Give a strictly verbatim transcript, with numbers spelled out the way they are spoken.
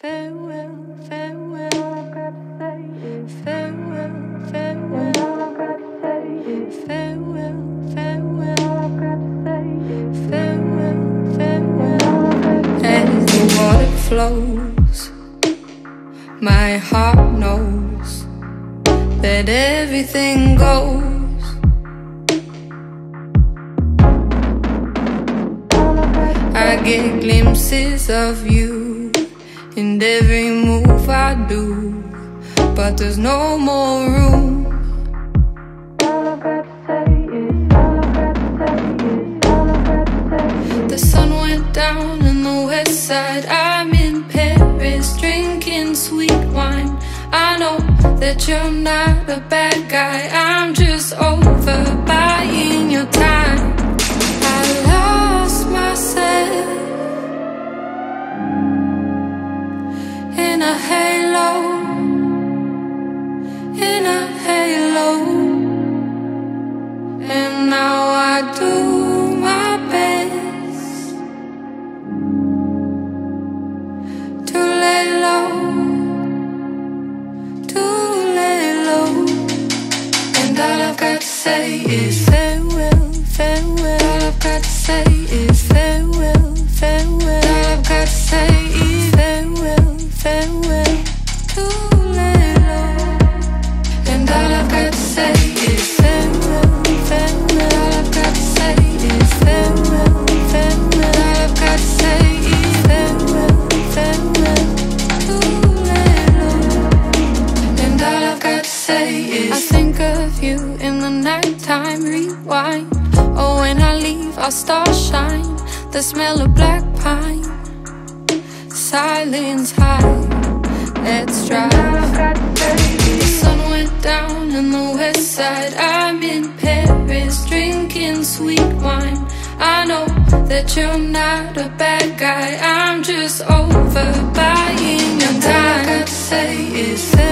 Farewell, farewell, all I've got to say is farewell, farewell, all I've got to say is farewell, farewell, all I've got to say is farewell, farewell. As the water flows, my heart knows that everything goes. I get glimpses of you in every move I do, but there's no more room. All I've got to say is, all I've got to say is, all I've got to say is. The sun went down in the west side. I'm in Paris drinking sweet wine. I know that you're not a bad guy. I'm just over buying your time. I lost myself in a halo, in a halo, and now I do my best to lay low, to lay low, and all I've got to say is farewell, farewell, all I've got to say is farewell, farewell, all I've got to say is farewell, farewell, too late, and all I've got to say is farewell, farewell, all I've got to say is farewell, farewell, all I've got to say is farewell, farewell, too late, and all I've got to say is I think of you in the nighttime, rewind. Oh, when I leave, our stars shine. The smell of black pine, silence high, let's drive. The sun went down in the west side. I'm in Paris drinking sweet wine. I know that you're not a bad guy. I'm just over buying your time. All I've got to say is